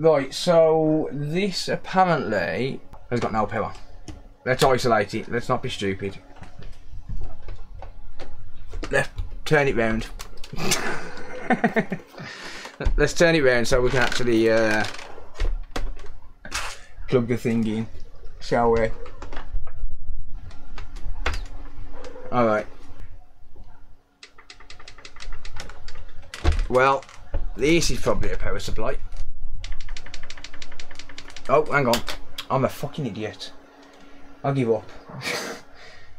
Right, so this apparently has got no power. Let's isolate it, let's not be stupid. Let's turn it round. Let's turn it round so we can actually plug the thing in, shall we? Alright. Well, this is probably a power supply. Oh, hang on. I'm a fucking idiot. I give up.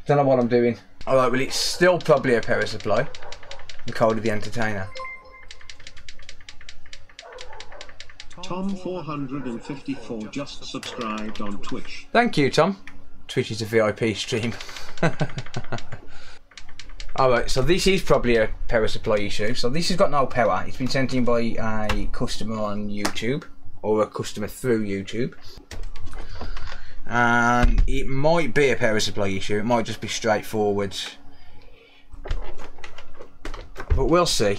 Don't know what I'm doing. Alright, well, it's still probably a power supply. The code of the entertainer. Tom454 just subscribed on Twitch. Thank you, Tom. Twitch is a VIP stream. Alright, so this is probably a power supply issue. So this has got no power. It's been sent in by a customer on YouTube, or a customer through YouTube. And it might be a power supply issue. It might just be straightforward. But we'll see.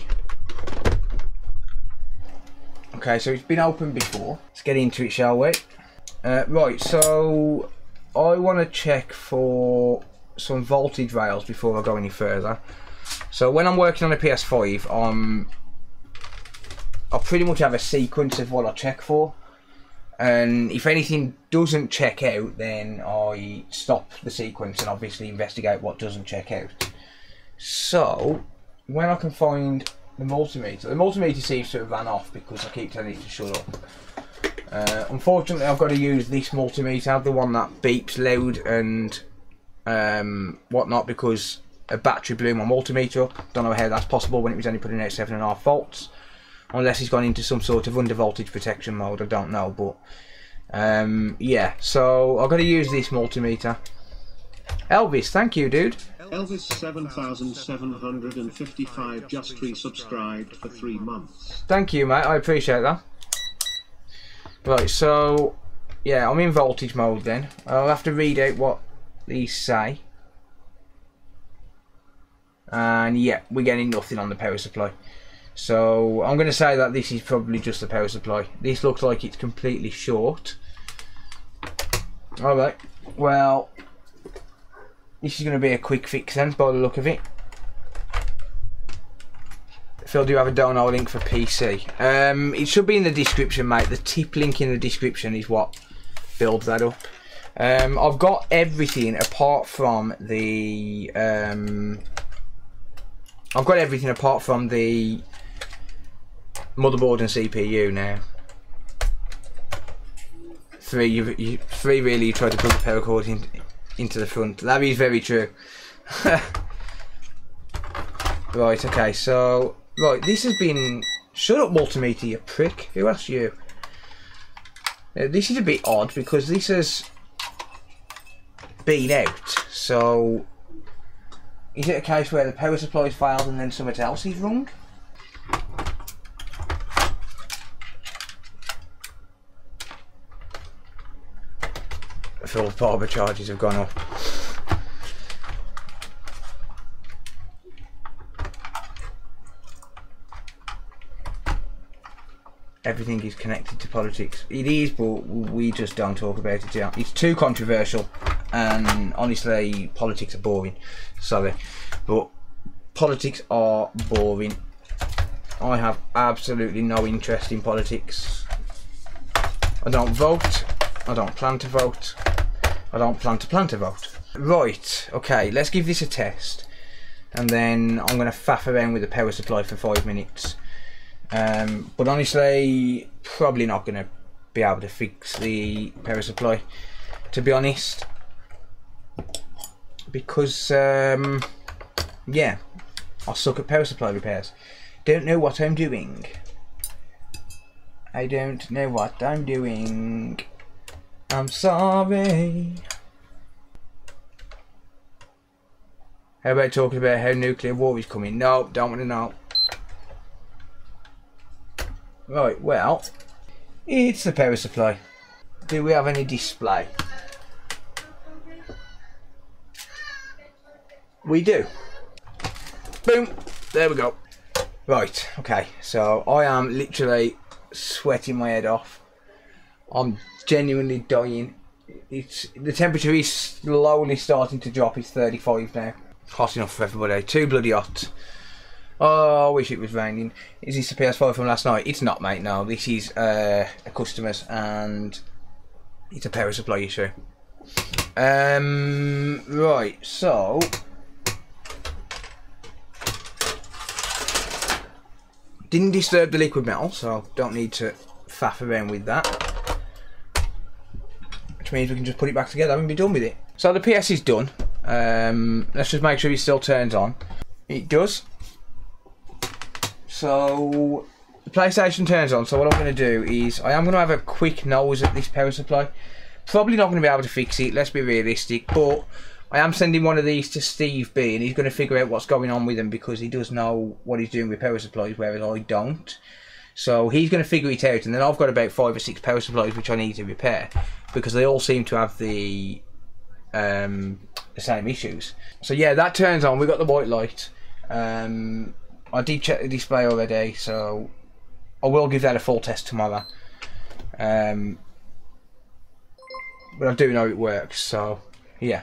Okay, so it's been opened before. Let's get into it, shall we? Right, so I want to check for some voltage rails before I go any further. So when I'm working on a PS5, I pretty much have a sequence of what I check for, and if anything doesn't check out, then I stop the sequence and obviously investigate what doesn't check out. So when I can find the multimeter seems to have run off because I keep telling it to shut up. Unfortunately, I've got to use this multimeter, the one that beeps loud and whatnot, because a battery blew my multimeter up. Don't know how that's possible when it was only putting out 7.5 volts, unless it's gone into some sort of under voltage protection mode. I don't know, but yeah, so I've got to use this multimeter. Elvis, thank you, dude. Elvis7755 just resubscribed for 3 months. Thank you, mate, I appreciate that. Right, so yeah, I'm in voltage mode then. I'll have to read out what these say, and yeah, we're getting nothing on the power supply, so I'm going to say that this is probably just the power supply. This looks like it's completely short. Alright, well, this is going to be a quick fix then, by the look of it. Phil, do you have a download link for PC? It should be in the description, mate. The tip link in the description is what builds that up. I've got everything apart from the motherboard and CPU now. Three really tried to put the power cord into the front. That is very true. Right, okay, so right, this has been... Shut up, multimeter, you prick. Who asked you? Now, this is a bit odd because this has been out, so is it a case where the power supply has failed and then something else is wrong? I feel the barber charges have gone up. Everything is connected to politics. It is, but we just don't talk about it yet. It's too controversial. And honestly, politics are boring. Sorry, but politics are boring. I have absolutely no interest in politics. I don't vote. I don't plan to vote. I don't plan to vote. Right, okay, let's give this a test. And then I'm going to faff around with the power supply for 5 minutes. But honestly, probably not going to be able to fix the power supply, to be honest. Because, yeah, I suck at power supply repairs. Don't know what I'm doing. I don't know what I'm doing. I'm sorry. How about talking about how nuclear war is coming? No, don't want to know. Right, well, it's the power supply. Do we have any display? We do. Boom, there we go. Right, okay, so I am literally sweating my head off. I'm genuinely dying. It's the temperature is slowly starting to drop. It's 35 now. Hot enough for everybody. Too bloody hot. Oh, I wish it was raining. Is this a PS5 from last night? It's not, mate. No, this is a customer's, and it's a power supply issue. Right, so didn't disturb the liquid metal, so don't need to faff around with that. Which means we can just put it back together and be done with it. So the PS is done. Let's just make sure it still turns on. It does. So the PlayStation turns on. So what I'm going to do is I am going to have a quick nose at this power supply. Probably not going to be able to fix it, let's be realistic, but I am sending one of these to Steve B and he's going to figure out what's going on with them, because he does know what he's doing with power supplies, whereas I don't. So he's going to figure it out, and then I've got about 5 or 6 power supplies which I need to repair, because they all seem to have the same issues. So yeah, that turns on, we've got the white light. I did check the display already, so I will give that a full test tomorrow. But I do know it works, so yeah.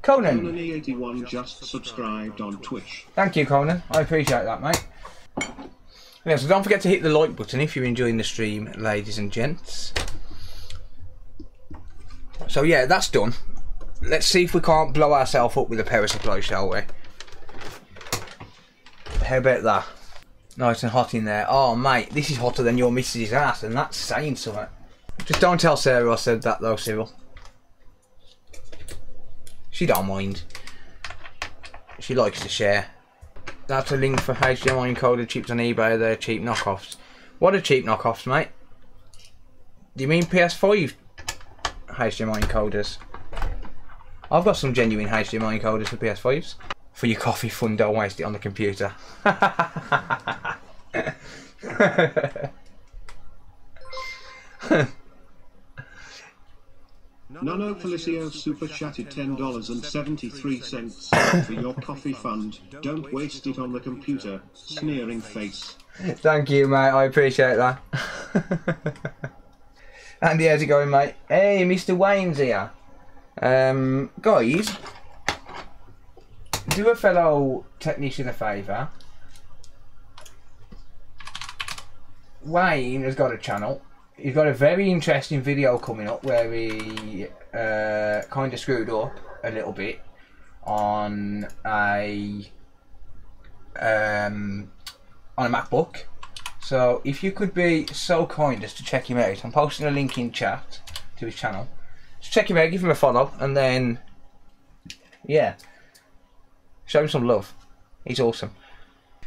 Conan! Conan81 just subscribed on Twitch. Thank you, Conan, I appreciate that, mate. Yeah, so don't forget to hit the like button if you're enjoying the stream, ladies and gents. So yeah, that's done. Let's see if we can't blow ourselves up with a power supply, shall we? How about that? Nice and hot in there. Oh mate, this is hotter than your missus' ass, and that's saying something. Just don't tell Sarah I said that though, Cyril. She don't mind. She likes to share. That's a link for HDMI encoder chips on eBay. They're cheap knockoffs. What are cheap knockoffs, mate? Do you mean PS5 HDMI encoders? I've got some genuine HDMI encoders for PS5s. For your coffee fund, don't waste it on the computer. Nono Felicio super chatted $10.73 for your coffee fund. Don't waste it on the computer. Sneering face. Thank you, mate. I appreciate that. Andy, how's it going, mate? Hey, Mr. Wayne's here. Guys, do a fellow technician a favour. Wayne has got a channel. He's got a very interesting video coming up where he kind of screwed up a little bit on a MacBook. So if you could be so kind as to check him out, I'm posting a link in chat to his channel. Just check him out, give him a follow, and then yeah, show him some love. He's awesome.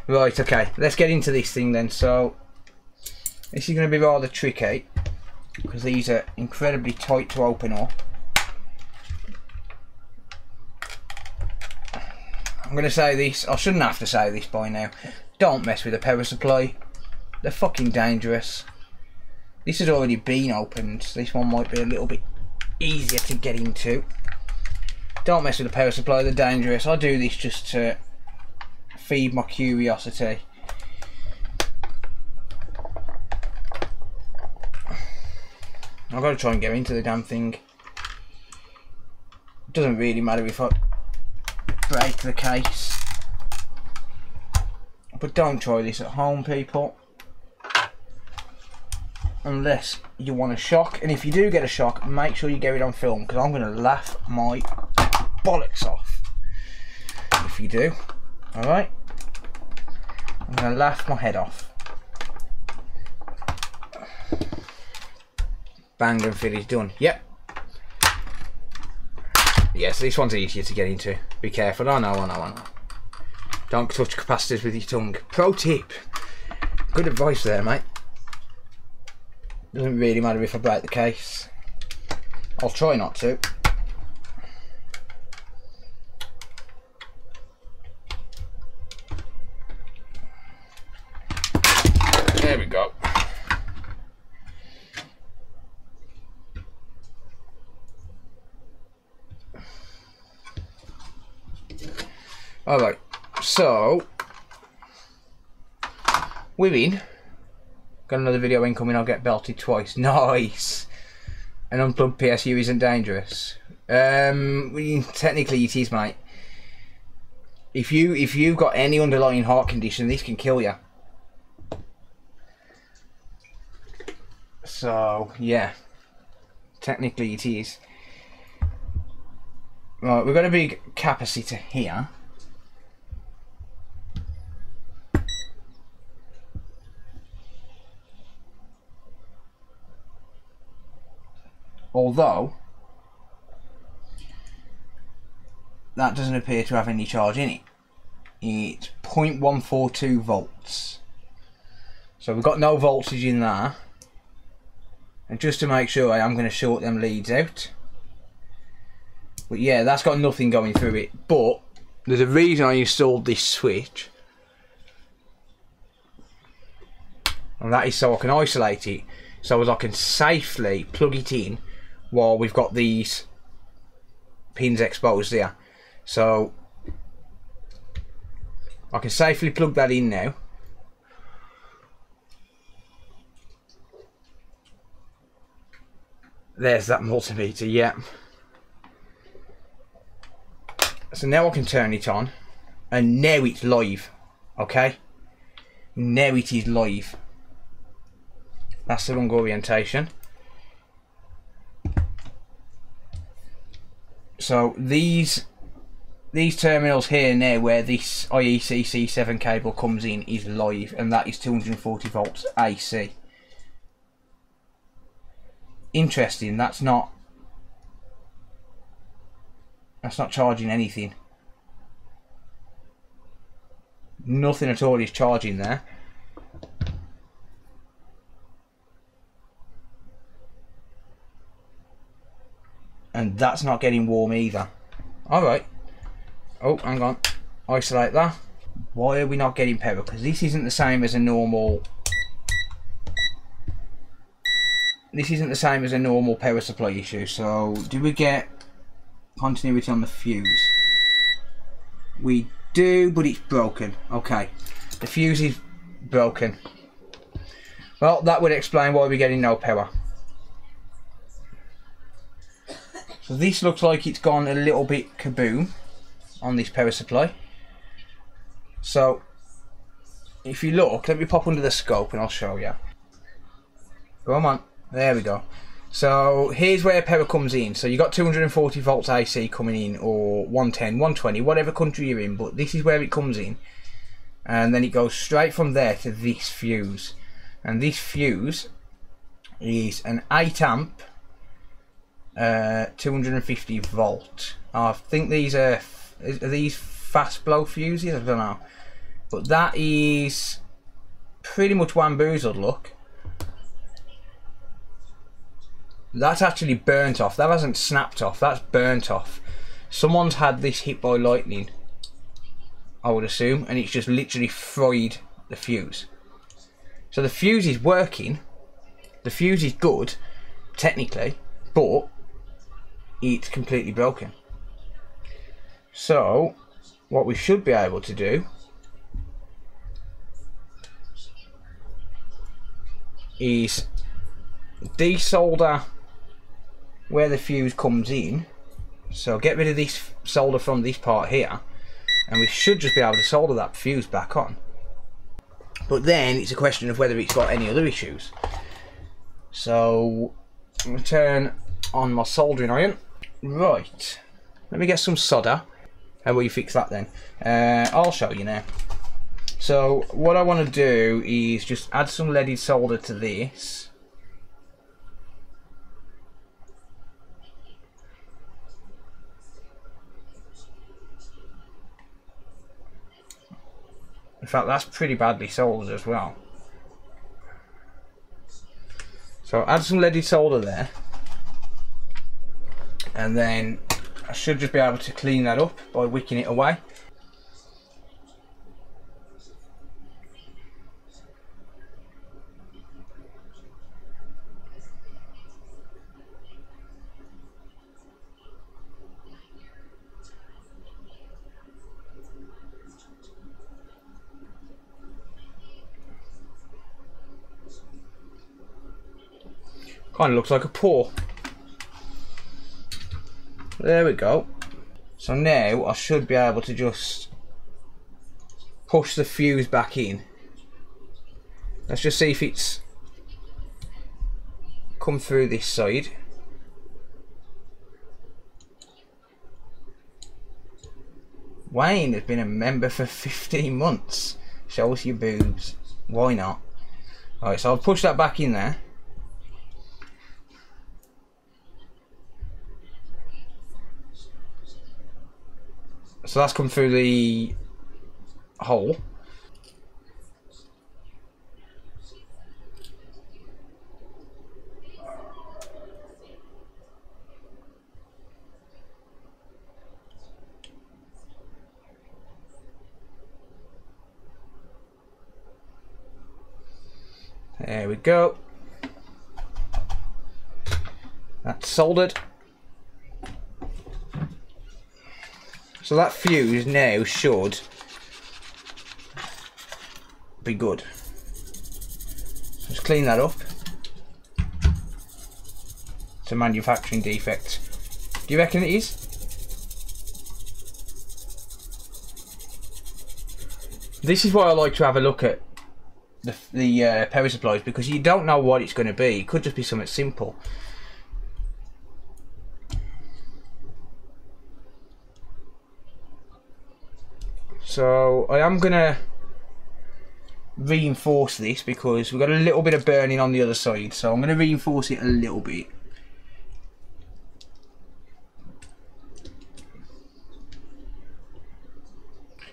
Right, okay, let's get into this thing then. So this is going to be rather tricky because these are incredibly tight to open up. I'm going to say this, I shouldn't have to say this by now. Don't mess with the power supply. They're fucking dangerous. This has already been opened. This one might be a little bit easier to get into. Don't mess with the power supply, they're dangerous. I do this just to feed my curiosity. I've got to try and get into the damn thing. It doesn't really matter if I break the case. But don't try this at home, people. Unless you want a shock. And if you do get a shock, make sure you get it on film, because I'm going to laugh my bollocks off if you do. Alright? I'm going to laugh my head off. Bang and fit is done. Yep. Yes, this one's easier to get into. Be careful. I know. Don't touch capacitors with your tongue. Pro tip. Good advice there, mate. Doesn't really matter if I break the case. I'll try not to. There we go. Alright, so we're in. Got another video incoming, I'll get belted twice. Nice! An unplugged PSU isn't dangerous. Technically it is, mate. If you've got any underlying heart condition, this can kill you. So yeah, technically it is. Right, we've got a big capacitor here. Although that doesn't appear to have any charge in it. It's 0.142 volts. So we've got no voltage in there. And just to make sure, I'm going to short them leads out. But yeah, that's got nothing going through it. But there's a reason I installed this switch. And that is so I can isolate it. So as I can safely plug it in while we've got these pins exposed there. So I can safely plug that in now. There's that multimeter, yeah. So now I can turn it on, and now it's live, okay? Now it is live. That's the wrong orientation. So these terminals here now where this IEC C7 cable comes in is live, and that is 240 volts AC. Interesting, that's not charging anything. Nothing at all is charging there. And that's not getting warm either. Alright. Oh, hang on. Isolate that. Why are we not getting power? Because this isn't the same as a normal... This isn't the same as a normal power supply issue. So, do we get continuity on the fuse? We do, but it's broken. Okay. The fuse is broken. Well, that would explain why we're getting no power. So this looks like it's gone a little bit kaboom on this power supply. So if you look, let me pop under the scope and I'll show you. Come on, there we go. So here's where power comes in. So you've got 240 volts AC coming in, or 110, 120, whatever country you're in, but this is where it comes in. And then it goes straight from there to this fuse. And this fuse is an 8 amp, 250 volt. I think these are these fast blow fuses? I don't know. But that is pretty much wamboozled, look. That's actually burnt off. That hasn't snapped off. That's burnt off. Someone's had this hit by lightning, I would assume, and it's just literally fried the fuse. So the fuse is working. The fuse is good, technically, but it's completely broken. So what we should be able to do is desolder where the fuse comes in. So get rid of this solder from this part here, and we should just be able to solder that fuse back on. But then it's a question of whether it's got any other issues. So I'm going to turn on my soldering iron. Right, let me get some solder. How will you fix that then? I'll show you now. So what I want to do is just add some leaded solder to this. In fact, that's pretty badly soldered as well. So add some leaded solder there, and then I should just be able to clean that up by wicking it away. Kind of looks like a paw. There we go. So now I should be able to just push the fuse back in. Let's just see if it's come through this side. Wayne has been a member for 15 months. Show us your boobs. Why not? Alright, so I'll push that back in there. So that's come through the hole. There we go. That's soldered. So that fuse now should be good. Just clean that up. It's a manufacturing defect. Do you reckon it is? This is why I like to have a look at the power supplies, because you don't know what it's going to be. It could just be something simple. So I am going to reinforce this because we've got a little bit of burning on the other side, so I'm going to reinforce it a little bit.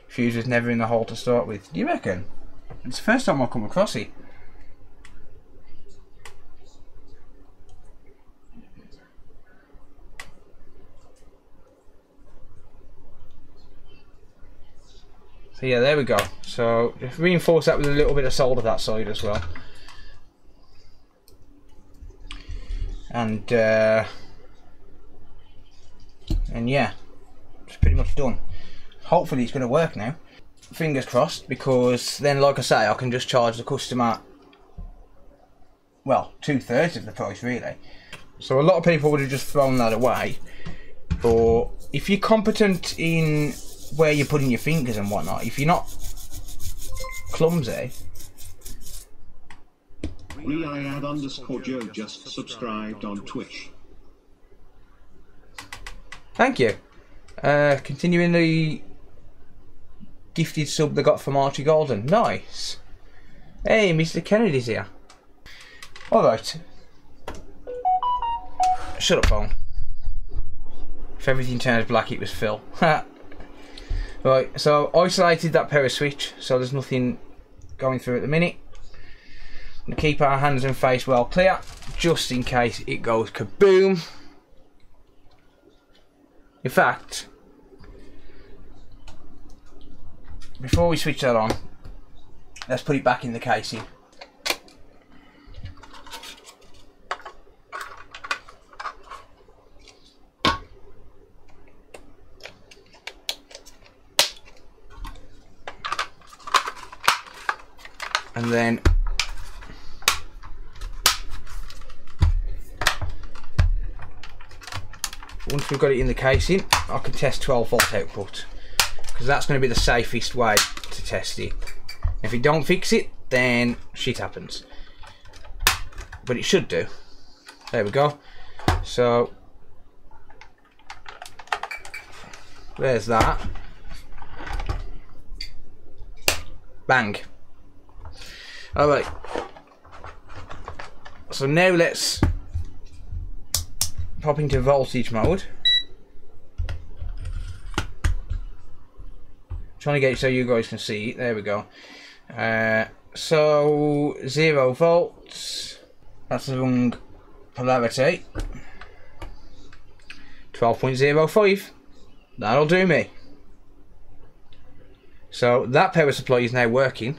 Fuse was never in the hole to start with. Do you reckon? It's the first time I've come across it. So yeah, there we go. So reinforce that with a little bit of solder that side as well. And yeah, it's pretty much done. Hopefully it's going to work now. Fingers crossed, because then, like I say, I can just charge the customer, well, 2/3 of the price really. So a lot of people would have just thrown that away, but if you're competent in where you're putting your fingers and whatnot, if you're not clumsy. @_Joe just subscribed on Twitch. Thank you. Continuing the gifted sub they got from Archie Golden. Nice. Hey, Mr. Kennedy's here. Alright. Shut up, phone. If everything turns black, it was Phil. Right, so isolated that power switch, so there's nothing going through at the minute. We'll keep our hands and face well clear, just in case it goes kaboom. In fact, before we switch that on, let's put it back in the casing. And then once we've got it in the casing, I can test 12-volt output. Because that's going to be the safest way to test it. If you don't fix it, then shit happens. But it should do. There we go. So there's that. Bang. Alright. So now let's pop into voltage mode. Trying to get it so you guys can see. There we go. So 0 volts. That's the wrong polarity. 12.05. That'll do me. So that power supply is now working,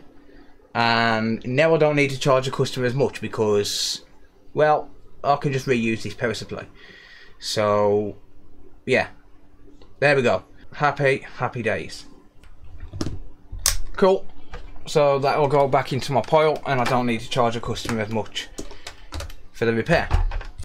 and now I don't need to charge the customer as much because, well, I can just reuse this power supply. So yeah, there we go. Happy days. Cool, so that will go back into my pile and I don't need to charge a customer as much for the repair.